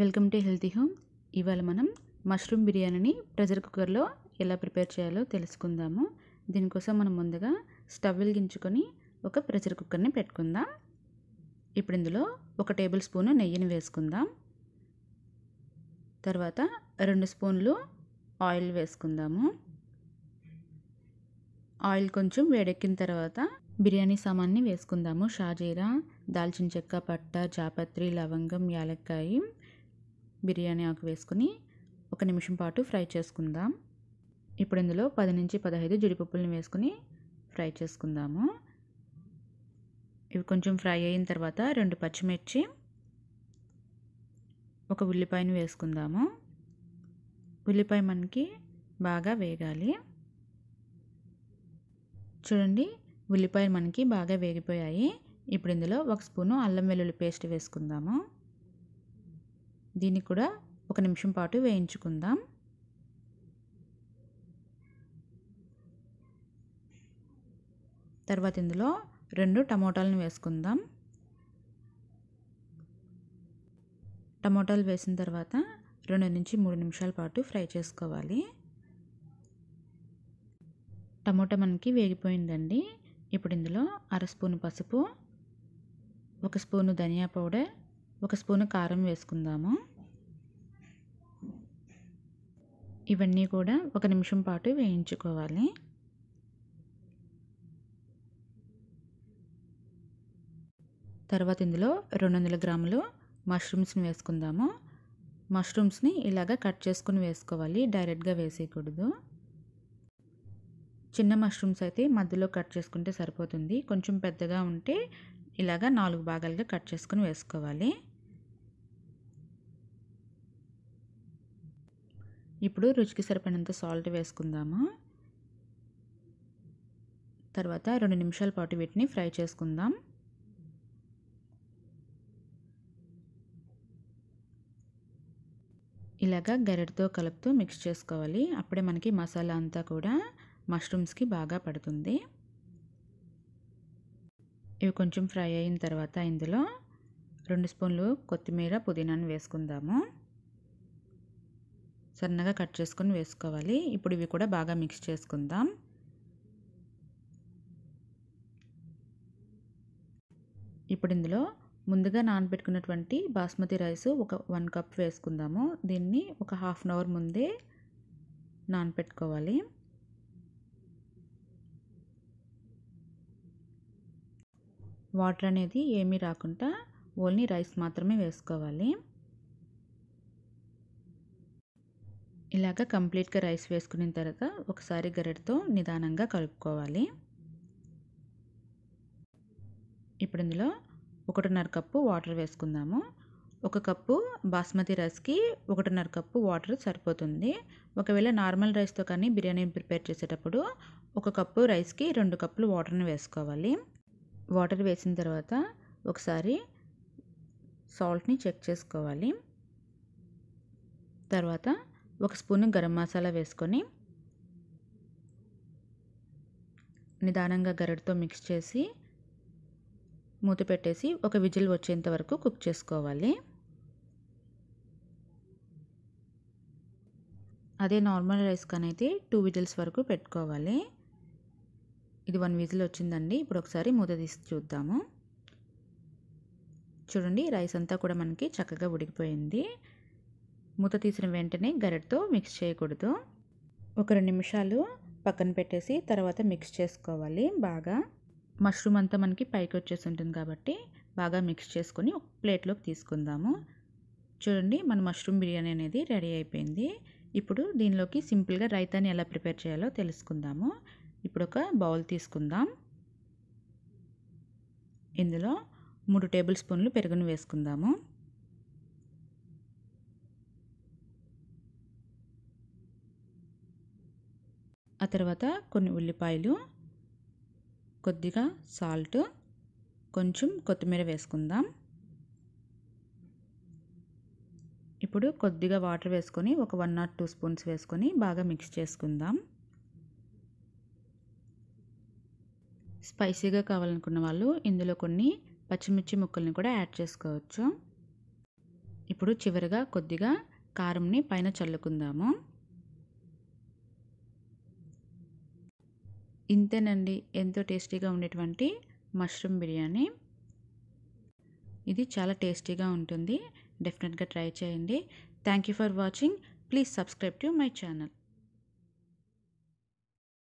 Welcome to healthy home. ఇవాళ మనం mushroom బిర్యానీని ప్రెషర్ కుక్కర్లో ఎలా ప్రిపేర్ చేయాలో తెలుసుకుందాము. దీనికోసం మనం ముందుగా స్టవ్ వెలిగించుకొని ఒక ప్రెషర్ కుక్కర్ని పెట్టుకుందాం. ఇప్పుడు ఇందులో 1 టేబుల్ స్పూను నెయ్యిని వేసుకుందాం. తర్వాత 2 స్పూన్లు ఆయిల్ వేసుకుందాము. ఆయిల్ కొంచెం వేడెక్కిన తర్వాత బిర్యానీ సామాన్ని వేసుకుందాము. షాజీరా, దాల్చిన చెక్క, పట్ట, జాపత్రి, లవంగం, యాలక్కాయ, బిర్యానీ ఆకు వేసుకుని 1 నిమిషం పాటు ఫ్రై చేసుకుందాం. ఇప్పుడు ఇందులో 10 నుంచి 15 జీడిపప్పులను వేసుకుని ఫ్రై చేసుకుందాము. ఇవి కొంచెం ఫ్రై అయిన తర్వాత 2 పచ్చిమిర్చి, 1 ఉల్లిపాయను వేసుకుందాము. ఉల్లిపాయ మనకి బాగా వేగాలి. చూడండి, ఉల్లిపాయలు మనకి బాగా వేగిపోయాయి. ఇప్పుడు ఇందులో 1 స్పూను అల్లం వెల్లుల్లి పేస్ట్ వేసుకుందాము. దీన్ని కూడా 1 నిమిషం పాటు వేయించుకుందాం. తర్వాత ఇందులో 2 టమోటాలను వేసుకుందాం. టమోటాలు వేసిన తర్వాత 2 నుంచి 3 నిమిషాల పాటు ఫ్రై చేసుకోవాలి. టమోటా మనకి వేగిపోయిందండి. ఇప్పుడు ఇందులో 1/2 స్పూను పసుపు, 1 స్పూను ధనియా పౌడర్, 1 స్పూను కారం వేసుకుందాము. ఇవన్నీ కూడా 1 నిమిషం పాటు వేయించుకోవాలి. తర్వాత ఇందులో 200 గ్రాములు మష్రూమ్స్ని వేసుకుందాము. మష్రూమ్స్ని ఇలాగ కట్ చేసుకుని వేసుకోవాలి, డైరెక్ట్గా వేసేయకూడదు. చిన్న మష్రూమ్స్ అయితే మధ్యలో కట్ చేసుకుంటే సరిపోతుంది. కొంచెం పెద్దగా ఉంటే ఇలాగ 4 భాగాలుగా కట్ చేసుకుని వేసుకోవాలి. ఇప్పుడు రుచికి సరిపడినంత సాల్ట్ వేసుకుందాము. తర్వాత 2 నిమిషాల పాటు వీటిని ఫ్రై చేసుకుందాం. ఇలాగ గరిటెతో కలుపుతూ మిక్స్ చేసుకోవాలి. అప్పుడే మనకి మసాలా అంతా కూడా మష్రూమ్స్కి బాగా పడుతుంది. ఇవి కొంచెం ఫ్రై అయిన తర్వాత ఇందులో 2 స్పూన్లు కొత్తిమీర, పుదీనాను వేసుకుందాము. సన్నగా కట్ చేసుకొని వేసుకోవాలి. ఇప్పుడు ఇవి కూడా బాగా మిక్స్ చేసుకుందాం. ఇప్పుడు ఇందులో ముందుగా నానబెట్టుకున్నటువంటి బాస్మతి రైస్ 1 కప్ వేసుకుందాము. దీన్ని 1/2 అవర్ ముందే నానబెట్టుకోవాలి. వాటర్ అనేది ఏమీ రాకుండా ఓన్లీ రైస్ మాత్రమే వేసుకోవాలి. ఇలాగ కంప్లీట్గా రైస్ వేసుకున్న తర్వాత ఒకసారి గరిటెతో నిదానంగా కలుపుకోవాలి. ఇప్పుడు ఇందులో 1½ కప్పు వాటర్ వేసుకుందాము. 1 కప్పు బాస్మతి రైస్కి 1½ కప్పు వాటర్ సరిపోతుంది. ఒకవేళ నార్మల్ రైస్తో కానీ బిర్యానీ ప్రిపేర్ చేసేటప్పుడు 1 కప్పు రైస్కి 2 కప్పులు వాటర్ని వేసుకోవాలి. వాటర్ వేసిన తర్వాత ఒకసారి సాల్ట్ని చెక్ చేసుకోవాలి. తర్వాత 1 స్పూను గరం మసాలా వేసుకొని నిదానంగా గరిటెతో మిక్స్ చేసి మూత పెట్టేసి 1 విజిల్ వచ్చేంత వరకు కుక్ చేసుకోవాలి. అదే నార్మల్ రైస్ కానైతే 2 విజిల్స్ వరకు పెట్టుకోవాలి. ఇది 1 విజిల్ వచ్చిందండి. ఇప్పుడు ఒకసారి మూత తీసి చూద్దాము. చూడండి, రైస్ అంతా కూడా మనకి చక్కగా ఉడికిపోయింది. మూత తీసిన వెంటనే గరిటెతో మిక్స్ చేయకూడదు. 1 2 నిమిషాలు పక్కన పెట్టేసి తర్వాత మిక్స్ చేసుకోవాలి. బాగా మష్రూమ్ అంతా మనకి పైకి వచ్చేసి ఉంటుంది కాబట్టి బాగా మిక్స్ చేసుకొని ఒక ప్లేట్లోకి తీసుకుందాము. చూడండి, మన మష్రూమ్ బిర్యానీ అనేది రెడీ అయిపోయింది. ఇప్పుడు దీనిలోకి సింపుల్గా రైతాని ఎలా ప్రిపేర్ చేయాలో తెలుసుకుందాము. ఇప్పుడు ఒక బౌల్ తీసుకుందాం. ఇందులో 3 టేబుల్ స్పూన్లు పెరుగును వేసుకుందాము. ఆ తర్వాత కొన్ని ఉల్లిపాయలు, కొద్దిగా సాల్ట్, కొంచెం కొత్తిమీర వేసుకుందాం. ఇప్పుడు కొద్దిగా వాటర్ వేసుకొని 1 or 2 స్పూన్స్ వేసుకొని బాగా మిక్స్ చేసుకుందాం. స్పైసీగా కావాలనుకున్న వాళ్ళు ఇందులో కొన్ని పచ్చిమిర్చి ముక్కల్ని కూడా యాడ్ చేసుకోవచ్చు. ఇప్పుడు చివరగా కొద్దిగా కారంని పైన చల్లుకుందాము. ఇంతేనండి, ఎంతో టేస్టీగా ఉండేటువంటి మష్రూమ్ బిర్యానీ. ఇది చాలా టేస్టీగా ఉంటుంది. డెఫినెట్గా ట్రై చేయండి. Thank you for watching. Please subscribe to my channel.